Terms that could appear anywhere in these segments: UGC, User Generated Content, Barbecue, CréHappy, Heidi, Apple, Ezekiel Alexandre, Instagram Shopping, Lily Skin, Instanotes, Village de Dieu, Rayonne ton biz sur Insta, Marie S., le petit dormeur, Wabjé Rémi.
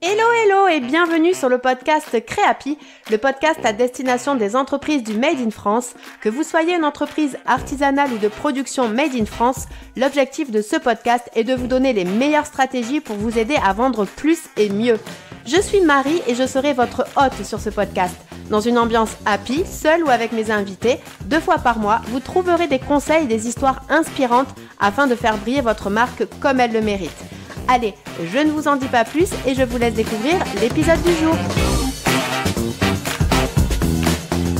Hello hello et bienvenue sur le podcast CréHappy, le podcast à destination des entreprises du Made in France. Que vous soyez une entreprise artisanale ou de production Made in France, l'objectif de ce podcast est de vous donner les meilleures stratégies pour vous aider à vendre plus et mieux. Je suis Marie et je serai votre hôte sur ce podcast. Dans une ambiance happy, seule ou avec mes invités, 2 fois par mois, vous trouverez des conseils et des histoires inspirantes afin de faire briller votre marque comme elle le mérite. Allez, je ne vous en dis pas plus et je vous laisse découvrir l'épisode du jour.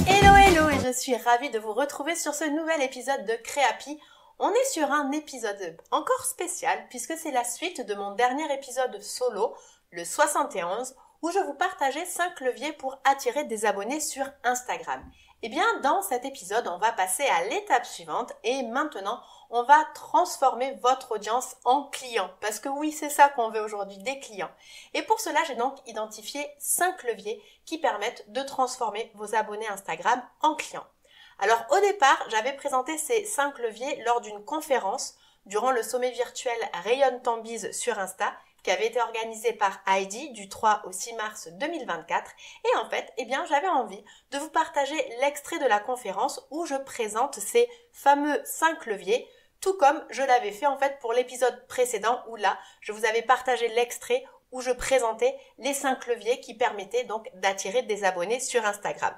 Hello, hello et je suis ravie de vous retrouver sur ce nouvel épisode de CréHappy. On est sur un épisode encore spécial puisque c'est la suite de mon dernier épisode solo, le 71, où je vous partageais 5 leviers pour attirer des abonnés sur Instagram. Eh bien, dans cet épisode, on va passer à l'étape suivante et maintenant, on va transformer votre audience en clients. Parce que oui, c'est ça qu'on veut aujourd'hui, des clients. Et pour cela, j'ai donc identifié 5 leviers qui permettent de transformer vos abonnés Instagram en clients. Alors, au départ, j'avais présenté ces 5 leviers lors d'une conférence durant le sommet virtuel Rayonne ton biz sur Insta qui avait été organisé par Heidi du 3 au 6 mars 2024. Et en fait, eh bien, j'avais envie de vous partager l'extrait de la conférence où je présente ces fameux 5 leviers, tout comme je l'avais fait en fait pour l'épisode précédent où là, je vous avais partagé l'extrait où je présentais les 5 leviers qui permettaient donc d'attirer des abonnés sur Instagram.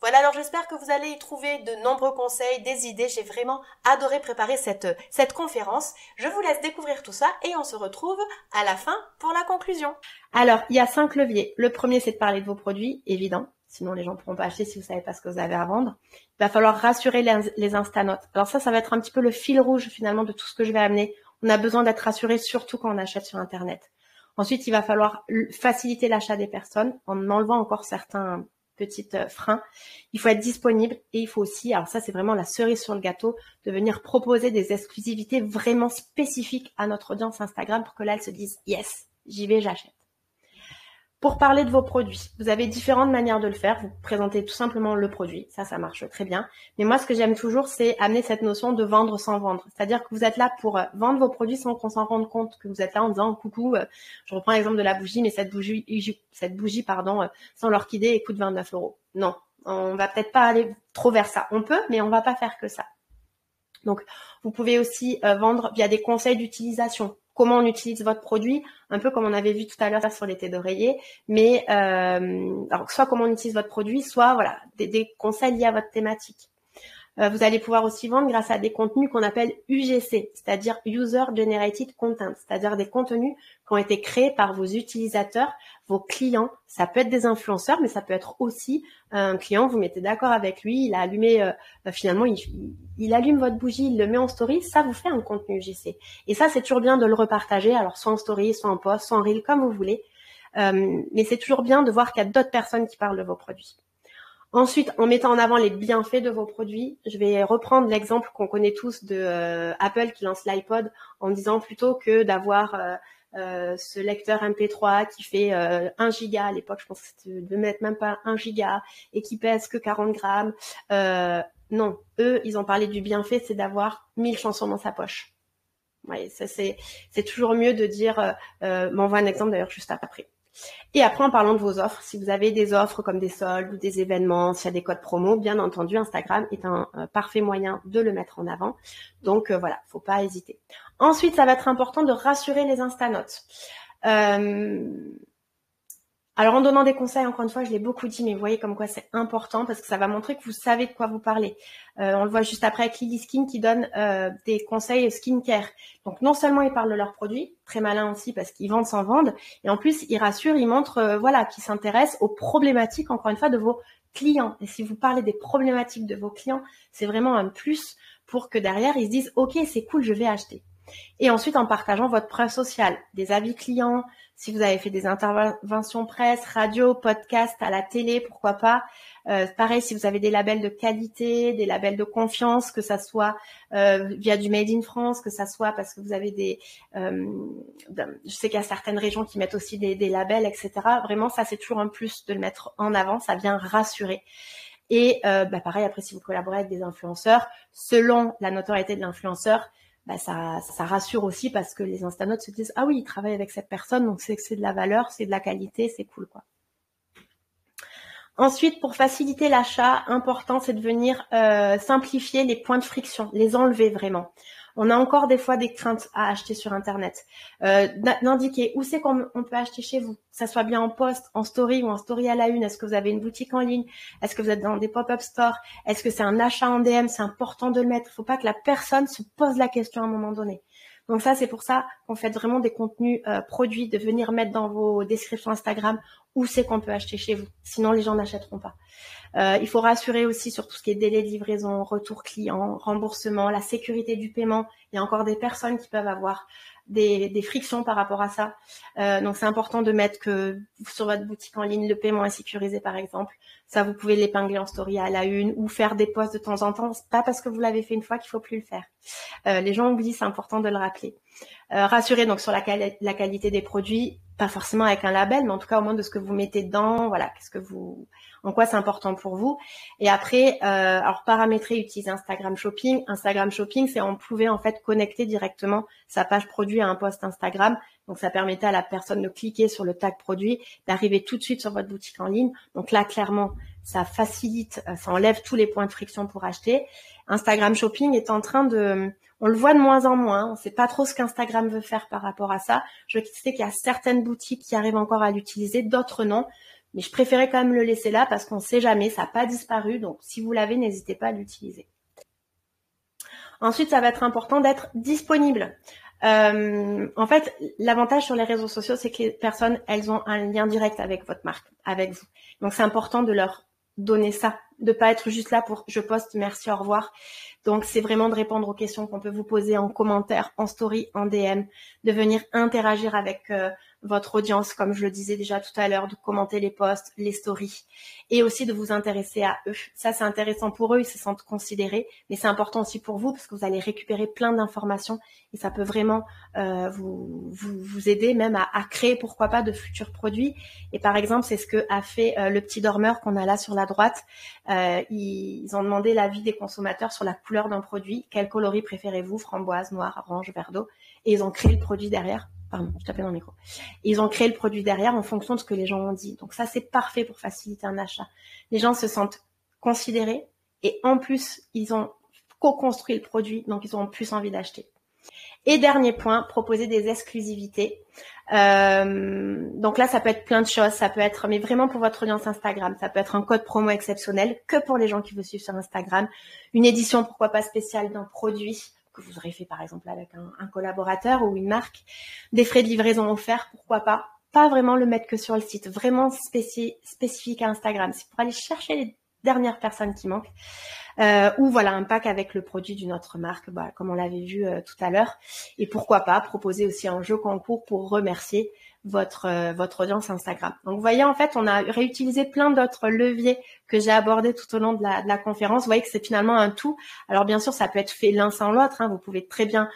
Voilà, alors j'espère que vous allez y trouver de nombreux conseils, des idées. J'ai vraiment adoré préparer cette conférence. Je vous laisse découvrir tout ça et on se retrouve à la fin pour la conclusion. Alors, il y a 5 leviers. Le premier, c'est de parler de vos produits, évident. Sinon, les gens ne pourront pas acheter si vous ne savez pas ce que vous avez à vendre. Il va falloir rassurer les Instanotes. Alors ça va être un petit peu le fil rouge finalement de tout ce que je vais amener. On a besoin d'être rassuré surtout quand on achète sur Internet. Ensuite, il va falloir faciliter l'achat des personnes en enlevant encore certains petits freins. Il faut être disponible et il faut aussi, alors ça c'est vraiment la cerise sur le gâteau, de venir proposer des exclusivités vraiment spécifiques à notre audience Instagram pour que là, elles se disent « Yes, j'y vais, j'achète ». Pour parler de vos produits, vous avez différentes manières de le faire. Vous présentez tout simplement le produit, ça marche très bien. Mais moi, ce que j'aime toujours, c'est amener cette notion de vendre sans vendre. C'est-à-dire que vous êtes là pour vendre vos produits sans qu'on s'en rende compte, que vous êtes là en disant « Coucou, je reprends l'exemple de la bougie, mais cette bougie, sans l'orchidée, elle coûte 29 €. » Non, on va peut-être pas aller trop vers ça. On peut, mais on va pas faire que ça. Donc, vous pouvez aussi vendre via des conseils d'utilisation. Comment on utilise votre produit, un peu comme on avait vu tout à l'heure sur les thés d'oreiller, mais alors soit comment on utilise votre produit, soit voilà des conseils liés à votre thématique. Vous allez pouvoir aussi vendre grâce à des contenus qu'on appelle UGC, c'est-à-dire User Generated Content, c'est-à-dire des contenus qui ont été créés par vos utilisateurs, vos clients. Ça peut être des influenceurs, mais ça peut être aussi un client, vous mettez d'accord avec lui, il a allumé, finalement, il allume votre bougie, il le met en story, ça vous fait un contenu UGC. Et ça, c'est toujours bien de le repartager, alors soit en story, soit en post, soit en reel, comme vous voulez. Mais c'est toujours bien de voir qu'il y a d'autres personnes qui parlent de vos produits. Ensuite, en mettant en avant les bienfaits de vos produits, je vais reprendre l'exemple qu'on connaît tous de Apple qui lance l'iPod en disant plutôt que d'avoir ce lecteur MP3 qui fait 1 giga, à l'époque je pense que c'était de mettre même pas 1 giga et qui pèse que 40 grammes. Non, eux, ils ont parlé du bienfait, c'est d'avoir 1000 chansons dans sa poche. Ouais, ça c'est toujours mieux de dire, on voit un exemple d'ailleurs juste après. Et après, en parlant de vos offres, si vous avez des offres comme des soldes ou des événements, s'il y a des codes promo, bien entendu, Instagram est un parfait moyen de le mettre en avant. Donc voilà, faut pas hésiter. Ensuite, ça va être important de rassurer les Instanotes. Alors, en donnant des conseils, encore une fois, je l'ai beaucoup dit, mais vous voyez comme quoi c'est important parce que ça va montrer que vous savez de quoi vous parlez. On le voit juste après avec Lily Skin qui donne des conseils skincare. Donc, non seulement ils parlent de leurs produits, très malins aussi parce qu'ils vendent sans vendre, et en plus, ils rassurent, ils montrent qu'ils s'intéressent aux problématiques, encore une fois, de vos clients. Et si vous parlez des problématiques de vos clients, c'est vraiment un plus pour que derrière, ils se disent « Ok, c'est cool, je vais acheter ». Et ensuite, en partageant votre preuve sociale, des avis clients, si vous avez fait des interventions presse, radio, podcast, à la télé, pourquoi pas. Pareil, si vous avez des labels de qualité, des labels de confiance, que ça soit via du Made in France, que ça soit parce que vous avez je sais qu'il y a certaines régions qui mettent aussi des labels, etc. Vraiment, ça, c'est toujours un plus de le mettre en avant, ça vient rassurer. Et pareil, après, si vous collaborez avec des influenceurs, selon la notoriété de l'influenceur, bah ça rassure aussi parce que les Instanotes se disent « Ah oui, ils travaillent avec cette personne, donc c'est de la valeur, c'est de la qualité, c'est cool, quoi. » Ensuite, pour faciliter l'achat, important, c'est de venir simplifier les points de friction, les enlever vraiment. On a encore des fois des craintes à acheter sur Internet. D'indiquer où c'est qu'on peut acheter chez vous, que ça soit bien en post, en story ou en story à la une. Est-ce que vous avez une boutique en ligne? Est-ce que vous êtes dans des pop-up stores? Est-ce que c'est un achat en DM? C'est important de le mettre. Il ne faut pas que la personne se pose la question à un moment donné. Donc ça, c'est pour ça qu'on fait vraiment des contenus produits, de venir mettre dans vos descriptions Instagram où c'est qu'on peut acheter chez vous. Sinon, les gens n'achèteront pas. Il faut rassurer aussi sur tout ce qui est délai de livraison, retour client, remboursement, la sécurité du paiement. Il y a encore des personnes qui peuvent avoir des frictions par rapport à ça. Donc, c'est important de mettre que sur votre boutique en ligne, le paiement est sécurisé, par exemple. Ça, vous pouvez l'épingler en story à la une ou faire des posts de temps en temps. C'est pas parce que vous l'avez fait une fois qu'il faut plus le faire. Les gens oublient, c'est important de le rappeler. Rassurer donc sur la qualité des produits, pas forcément avec un label, mais en tout cas au moins de ce que vous mettez dedans. Voilà, en quoi c'est important pour vous. Et après, alors paramétrer, utiliser Instagram Shopping. Instagram Shopping, c'est on pouvait en fait connecter directement sa page produit à un post Instagram. Donc, ça permettait à la personne de cliquer sur le tag produit, d'arriver tout de suite sur votre boutique en ligne. Donc là, clairement, ça facilite, ça enlève tous les points de friction pour acheter. Instagram Shopping est en train de... On le voit de moins en moins. On ne sait pas trop ce qu'Instagram veut faire par rapport à ça. Je sais qu'il y a certaines boutiques qui arrivent encore à l'utiliser, d'autres non. Mais je préférais quand même le laisser là parce qu'on ne sait jamais, ça n'a pas disparu. Donc, si vous l'avez, n'hésitez pas à l'utiliser. Ensuite, ça va être important d'être disponible. En fait, l'avantage sur les réseaux sociaux, c'est que les personnes, elles ont un lien direct avec votre marque, avec vous. Donc, c'est important de leur donner ça, de pas être juste là pour « je poste, merci, au revoir ». Donc, c'est vraiment de répondre aux questions qu'on peut vous poser en commentaire, en story, en DM, de venir interagir avec votre audience, comme je le disais déjà tout à l'heure, de commenter les posts, les stories, et aussi de vous intéresser à eux. Ça, c'est intéressant pour eux, ils se sentent considérés, mais c'est important aussi pour vous parce que vous allez récupérer plein d'informations et ça peut vraiment vous aider même à créer, pourquoi pas, de futurs produits. Et par exemple, c'est ce que a fait le petit dormeur qu'on a là sur la droite. Ils ont demandé l'avis des consommateurs sur la couleur d'un produit. Quel coloris préférez-vous? Framboise, noir, orange, vert d'eau. Et ils ont créé le produit derrière. Pardon, je tapais dans le micro. Ils ont créé le produit derrière en fonction de ce que les gens ont dit. Donc ça, c'est parfait pour faciliter un achat. Les gens se sentent considérés et en plus, ils ont co-construit le produit, donc ils ont plus envie d'acheter. Et dernier point, proposer des exclusivités. Donc là, ça peut être plein de choses. Ça peut être, mais vraiment pour votre audience Instagram, ça peut être un code promo exceptionnel que pour les gens qui vous suivent sur Instagram. Une édition, pourquoi pas spéciale, d'un produit que vous aurez fait par exemple avec un collaborateur ou une marque. Des frais de livraison offerts, pourquoi pas. Pas vraiment le mettre que sur le site, vraiment spécifique à Instagram. C'est pour aller chercher les dernières personnes qui manquent. Ou voilà, un pack avec le produit d'une autre marque, bah, comme on l'avait vu tout à l'heure. Et pourquoi pas proposer aussi un jeu concours pour remercier votre audience Instagram. Donc, vous voyez, en fait, on a réutilisé plein d'autres leviers que j'ai abordés tout au long de la conférence. Vous voyez que c'est finalement un tout. Alors, bien sûr, ça peut être fait l'un sans l'autre, hein. Vous pouvez très bien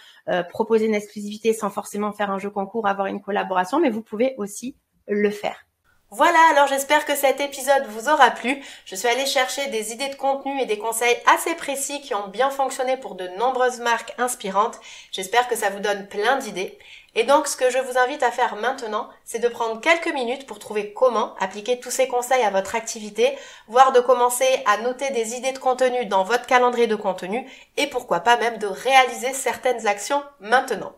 proposer une exclusivité sans forcément faire un jeu concours, avoir une collaboration, mais vous pouvez aussi le faire. Voilà, alors j'espère que cet épisode vous aura plu. Je suis allée chercher des idées de contenu et des conseils assez précis qui ont bien fonctionné pour de nombreuses marques inspirantes. J'espère que ça vous donne plein d'idées. Et donc, ce que je vous invite à faire maintenant, c'est de prendre quelques minutes pour trouver comment appliquer tous ces conseils à votre activité, voire de commencer à noter des idées de contenu dans votre calendrier de contenu et pourquoi pas même de réaliser certaines actions maintenant.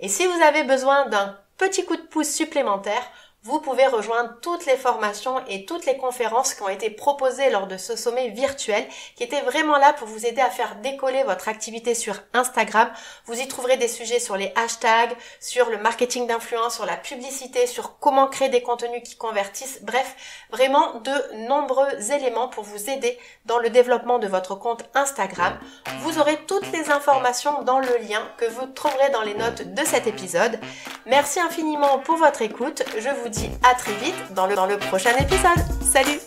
Et si vous avez besoin d'un petit coup de pouce supplémentaire, vous pouvez rejoindre toutes les formations et toutes les conférences qui ont été proposées lors de ce sommet virtuel qui était vraiment là pour vous aider à faire décoller votre activité sur Instagram. Vous y trouverez des sujets sur les hashtags, sur le marketing d'influence, sur la publicité, sur comment créer des contenus qui convertissent. Bref, vraiment de nombreux éléments pour vous aider dans le développement de votre compte Instagram. Vous aurez toutes les informations dans le lien que vous trouverez dans les notes de cet épisode. Merci infiniment pour votre écoute. Je vous dis à très vite dans le prochain épisode. Salut!